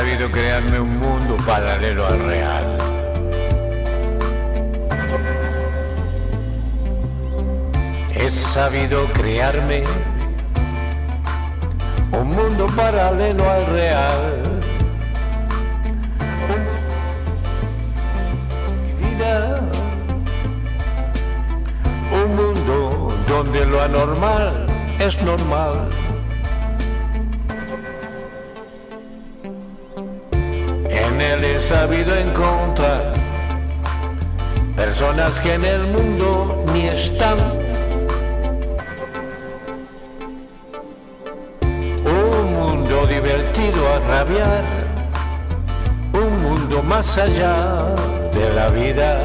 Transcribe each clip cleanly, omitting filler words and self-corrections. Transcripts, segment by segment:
sabido crearme un mundo paralelo al real. He sabido crearme un mundo paralelo al real. Mi vida, un mundo donde lo anormal es normal. En él he sabido encontrar personas que en el mundo ni están. Un mundo divertido a rabiar, un mundo más allá de la vida.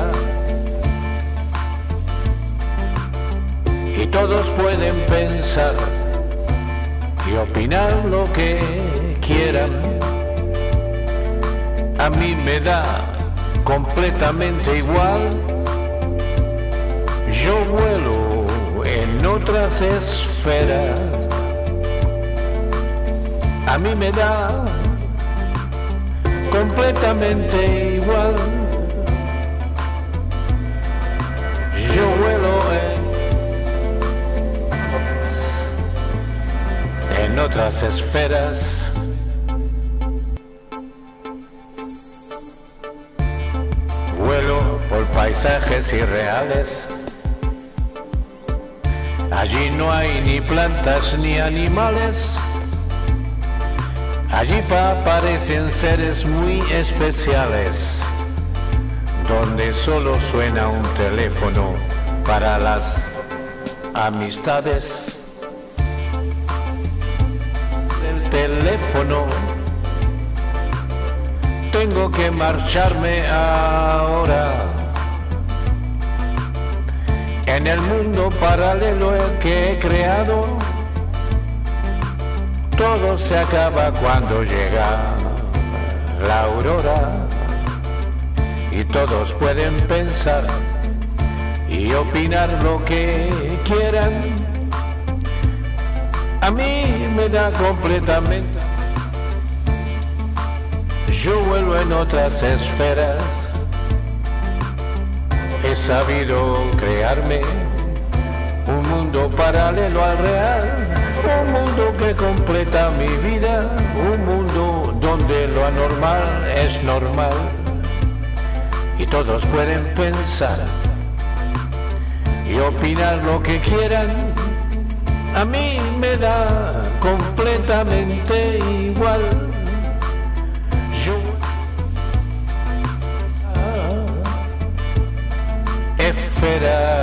Y todos pueden pensar y opinar lo que quieran. A mí me da completamente igual. Yo vuelo en otras esferas. A mí me da completamente igual. Yo vuelo en otras esferas. Vuelo por paisajes irreales. Allí no hay ni plantas ni animales. Allí aparecen seres muy especiales, donde solo suena un teléfono para las amistades. Teléfono, tengo que marcharme ahora. En el mundo paralelo que he creado, todo se acaba cuando llega la aurora. Y todos pueden pensar y opinar lo que quieran. A mí me da completamente. Yo vuelo en otras esferas. He sabido crearme un mundo paralelo al real, un mundo que completa mi vida, un mundo donde lo anormal es normal. Y todos pueden pensar y opinar lo que quieran. A mí me da completamente igual. Yo esfera.